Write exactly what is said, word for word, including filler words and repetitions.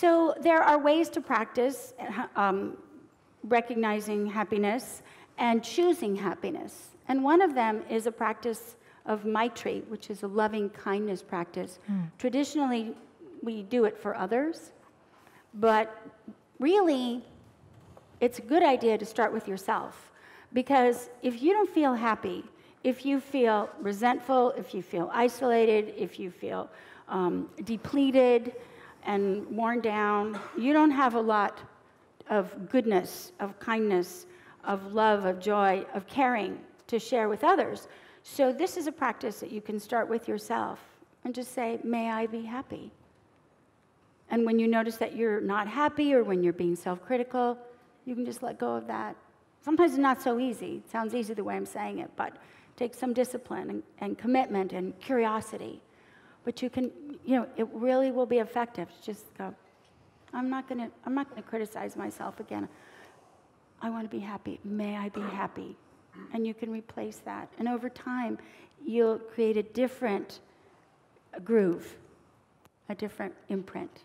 So there are ways to practice um, recognizing happiness and choosing happiness. And one of them is a practice of Maitri, which is a loving kindness practice. Mm. Traditionally, we do it for others, but really, it's a good idea to start with yourself. Because if you don't feel happy, if you feel resentful, if you feel isolated, if you feel um, depleted and worn down, you don't have a lot of goodness, of kindness, of love, of joy, of caring to share with others. So this is a practice that you can start with yourself and just say, may I be happy? And when you notice that you're not happy or when you're being self-critical, you can just let go of that. Sometimes it's not so easy. It sounds easy the way I'm saying it, but it takes some discipline and, and commitment and curiosity. But you can, you know, it really will be effective. Just go, I'm not gonna, I'm not gonna criticize myself again. I want to be happy. May I be happy? And you can replace that. And over time, you'll create a different groove, a different imprint.